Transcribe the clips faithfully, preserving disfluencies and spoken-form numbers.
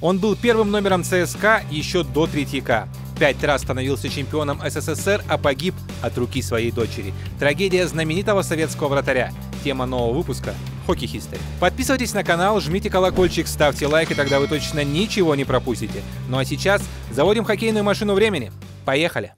Он был первым номером ЦСКА еще до Третьяка. Пять раз становился чемпионом СССР, а погиб от руки своей дочери. Трагедия знаменитого советского вратаря. Тема нового выпуска «Hockey History». Подписывайтесь на канал, жмите колокольчик, ставьте лайк, и тогда вы точно ничего не пропустите. Ну а сейчас заводим хоккейную машину времени. Поехали!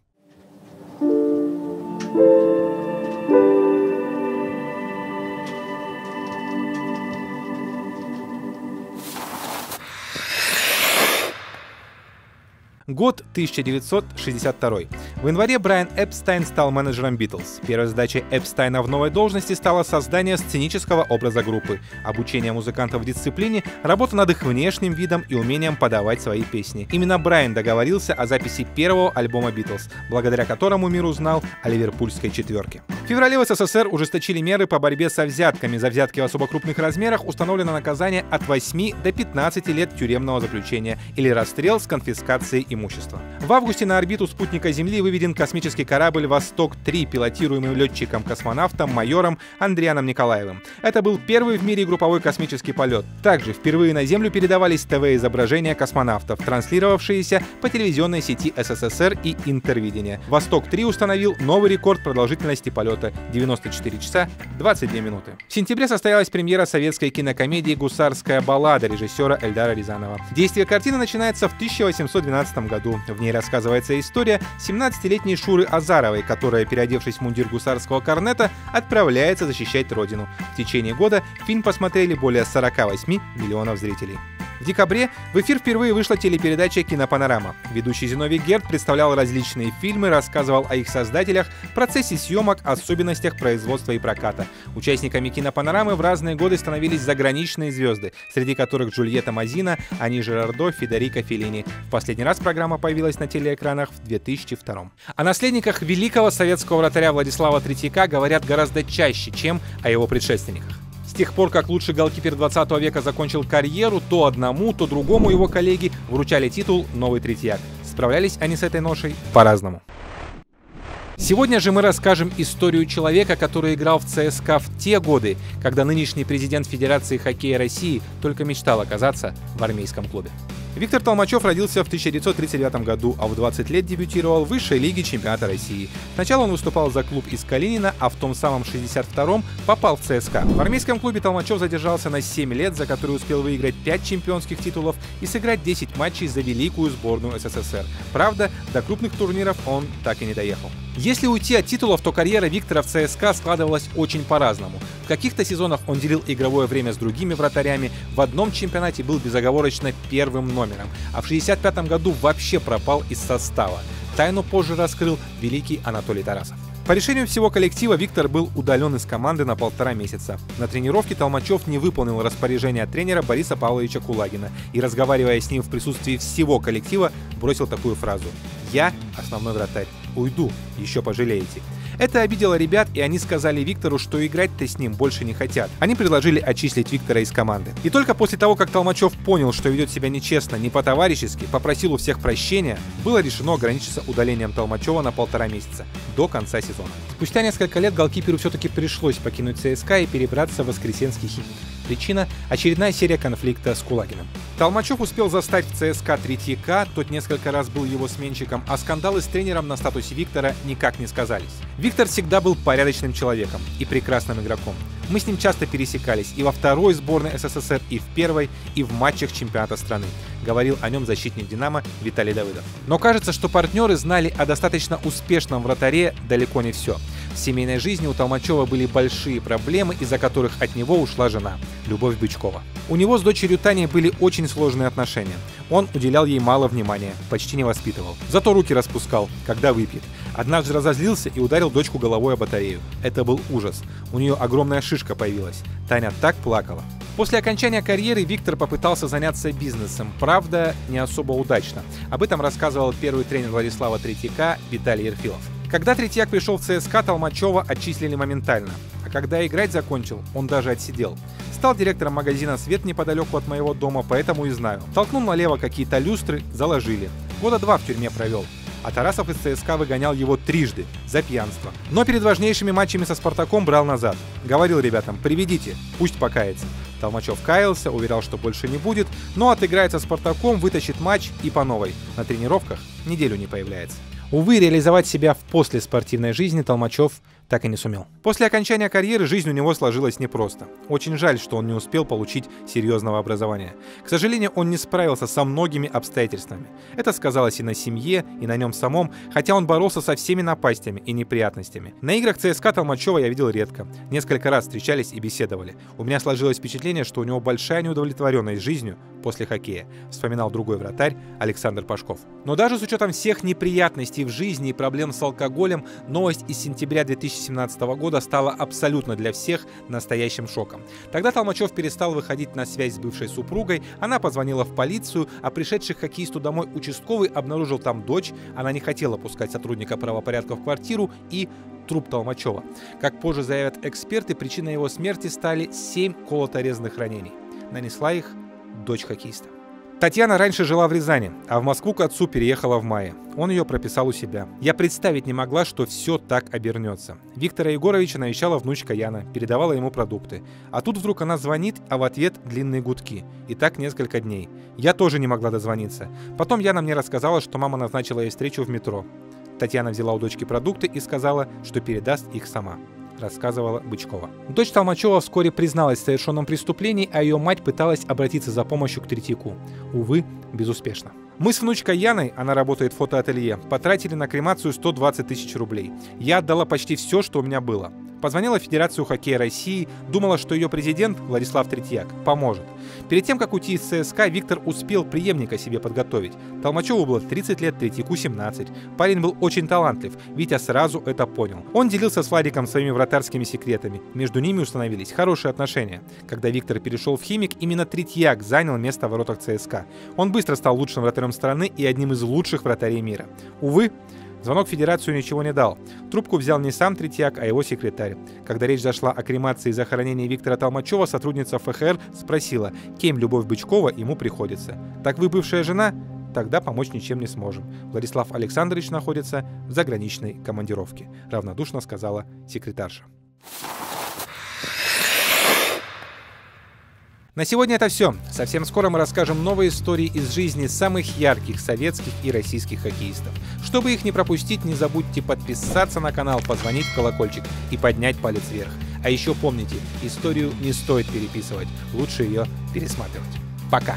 Год тысяча девятьсот шестьдесят второй. В январе Брайан Эпстайн стал менеджером «Битлз». Первой задачей Эпстайна в новой должности стало создание сценического образа группы, обучение музыкантов дисциплине, работа над их внешним видом и умением подавать свои песни. Именно Брайан договорился о записи первого альбома «Битлз», благодаря которому мир узнал о ливерпульской четверке. В феврале в СССР ужесточили меры по борьбе со взятками. За взятки в особо крупных размерах установлено наказание от восьми до пятнадцати лет тюремного заключения или расстрел с конфискацией имущества. В августе на орбиту спутника Земли выведен космический корабль «Восток три», пилотируемый летчиком-космонавтом майором Андрианом Николаевым. Это был первый в мире групповой космический полет. Также впервые на Землю передавались ТВ-изображения космонавтов, транслировавшиеся по телевизионной сети СССР и Интервидения. «Восток три» установил новый рекорд продолжительности полета – девяносто четыре часа двадцать две минуты. В сентябре состоялась премьера советской кинокомедии «Гусарская баллада» режиссера Эльдара Рязанова. Действие картины начинается в тысяча восемьсот двенадцатом году. В ней рассказывается история семнадцатилетней Шуры Азаровой, которая, переодевшись в мундир гусарского корнета, отправляется защищать родину. В течение года фильм посмотрели более сорока восьми миллионов зрителей. В декабре в эфир впервые вышла телепередача «Кинопанорама». Ведущий Зиновий Герд представлял различные фильмы, рассказывал о их создателях, процессе съемок, особенностях производства и проката. Участниками «Кинопанорамы» в разные годы становились заграничные звезды, среди которых Джульетта Мазина, Ани Жирардо, Федерико Феллини. В последний раз программа появилась на телеэкранах в две тысячи втором. О наследниках великого советского вратаря Владислава Третьяка говорят гораздо чаще, чем о его предшественниках. С тех пор, как лучший голкипер двадцатого века закончил карьеру, то одному, то другому его коллеги вручали титул «Новый Третьяк». Справлялись они с этой ношей по-разному. Сегодня же мы расскажем историю человека, который играл в ЦСКА в те годы, когда нынешний президент Федерации хоккея России только мечтал оказаться в армейском клубе. Виктор Толмачев родился в тысяча девятьсот тридцать девятом году, а в двадцать лет дебютировал в высшей лиге чемпионата России. Сначала он выступал за клуб из Калинина, а в том самом шестьдесят втором попал в ЦСКА. В армейском клубе Толмачев задержался на семь лет, за которые успел выиграть пять чемпионских титулов и сыграть десять матчей за великую сборную СССР. Правда, до крупных турниров он так и не доехал. Если уйти от титулов, то карьера Виктора в ЦСКА складывалась очень по-разному. В каких-то сезонах он делил игровое время с другими вратарями, в одном чемпионате был безоговорочно первым номером, а в шестьдесят пятом году вообще пропал из состава. Тайну позже раскрыл великий Анатолий Тарасов. По решению всего коллектива Виктор был удален из команды на полтора месяца. На тренировке Толмачев не выполнил распоряжение тренера Бориса Павловича Кулагина и, разговаривая с ним в присутствии всего коллектива, бросил такую фразу: «Я основной вратарь. Уйду, еще пожалеете». Это обидело ребят, и они сказали Виктору, что играть-то с ним больше не хотят. Они предложили отчислить Виктора из команды. И только после того, как Толмачев понял, что ведет себя нечестно, не по-товарищески, попросил у всех прощения, было решено ограничиться удалением Толмачева на полтора месяца, до конца сезона. Спустя несколько лет голкиперу все-таки пришлось покинуть ЦСКА и перебраться в Воскресенский «Химик». Причина – очередная серия конфликта с Кулагиным. Толмачев успел застать в ЦСКА Третьяка, тот несколько раз был его сменщиком, а скандалы с тренером на статусе Виктора никак не сказались. Виктор всегда был порядочным человеком и прекрасным игроком. Мы с ним часто пересекались и во второй сборной СССР, и в первой, и в матчах чемпионата страны. Говорил о нем защитник «Динамо» Виталий Давыдов. Но кажется, что партнеры знали о достаточно успешном вратаре далеко не все. В семейной жизни у Толмачева были большие проблемы, из-за которых от него ушла жена – Любовь Бычкова. У него с дочерью Таней были очень сложные отношения. Он уделял ей мало внимания, почти не воспитывал. Зато руки распускал, когда выпьет. Однажды разозлился и ударил дочку головой о батарею. Это был ужас. У нее огромная шишка появилась. Таня так плакала. После окончания карьеры Виктор попытался заняться бизнесом, правда, не особо удачно. Об этом рассказывал первый тренер Владислава Третьяка Виталий Ерфилов. Когда Третьяк пришел в ЦСКА, Толмачева отчислили моментально. А когда играть закончил, он даже отсидел. Стал директором магазина «Свет» неподалеку от моего дома, поэтому и знаю. Толкнул налево какие-то люстры, заложили. Года два в тюрьме провел. А Тарасов из ЦСКА выгонял его трижды за пьянство. Но перед важнейшими матчами со «Спартаком» брал назад. Говорил ребятам: «Приведите, пусть покается». Толмачев каялся, уверял, что больше не будет, но отыграется «Спартаком», вытащит матч и по новой. На тренировках неделю не появляется. Увы, реализовать себя в послеспортивной жизни Толмачев так и не сумел. После окончания карьеры жизнь у него сложилась непросто. Очень жаль, что он не успел получить серьезного образования. К сожалению, он не справился со многими обстоятельствами. Это сказалось и на семье, и на нем самом, хотя он боролся со всеми напастями и неприятностями. На играх ЦСКА Толмачева я видел редко. Несколько раз встречались и беседовали. У меня сложилось впечатление, что у него большая неудовлетворенность жизнью после хоккея, вспоминал другой вратарь Александр Пашков. Но даже с учетом всех неприятностей в жизни и проблем с алкоголем, новость из сентября две тысячи семнадцатого года стала абсолютно для всех настоящим шоком. Тогда Толмачев перестал выходить на связь с бывшей супругой, она позвонила в полицию, а пришедших хоккеисту домой участковый обнаружил там дочь, она не хотела пускать сотрудника правопорядка в квартиру, и труп Толмачева. Как позже заявят эксперты, причиной его смерти стали семь колото-резных ранений. Нанесла их дочь хоккеиста. Татьяна раньше жила в Рязани, а в Москву к отцу переехала в мае. Он ее прописал у себя. Я представить не могла, что все так обернется. Виктора Егоровича навещала внучка Яна, передавала ему продукты. А тут вдруг она звонит, а в ответ длинные гудки. И так несколько дней. Я тоже не могла дозвониться. Потом Яна мне рассказала, что мама назначила ей встречу в метро. Татьяна взяла у дочки продукты и сказала, что передаст их сама. Рассказывала Бычкова. Дочь Толмачева вскоре призналась в совершенном преступлении, а ее мать пыталась обратиться за помощью к Третьяку. Увы, безуспешно. Мы с внучкой Яной, она работает в фотоателье, потратили на кремацию сто двадцать тысяч рублей. Я отдала почти все, что у меня было. Позвонила в Федерацию хоккея России, думала, что ее президент Владислав Третьяк поможет. Перед тем, как уйти из ЦСКА, Виктор успел преемника себе подготовить. Толмачеву было тридцать лет, Третьяку семнадцать. Парень был очень талантлив, Витя сразу это понял. Он делился с Владиком своими вратарскими секретами. Между ними установились хорошие отношения. Когда Виктор перешел в «Химик», именно Третьяк занял место в воротах ЦСКА. Он быстро стал лучшим вратарем страны и одним из лучших вратарей мира. Увы, звонок в Федерацию ничего не дал. Трубку взял не сам Третьяк, а его секретарь. Когда речь зашла о кремации и захоронении Виктора Толмачева, сотрудница ФХР спросила, кем Любовь Бычкова ему приходится. «Так вы бывшая жена? Тогда помочь ничем не сможем. Владислав Александрович находится в заграничной командировке», — равнодушно сказала секретарша. На сегодня это все. Совсем скоро мы расскажем новые истории из жизни самых ярких советских и российских хоккеистов. Чтобы их не пропустить, не забудьте подписаться на канал, позвонить в колокольчик и поднять палец вверх. А еще помните, историю не стоит переписывать, лучше ее пересматривать. Пока!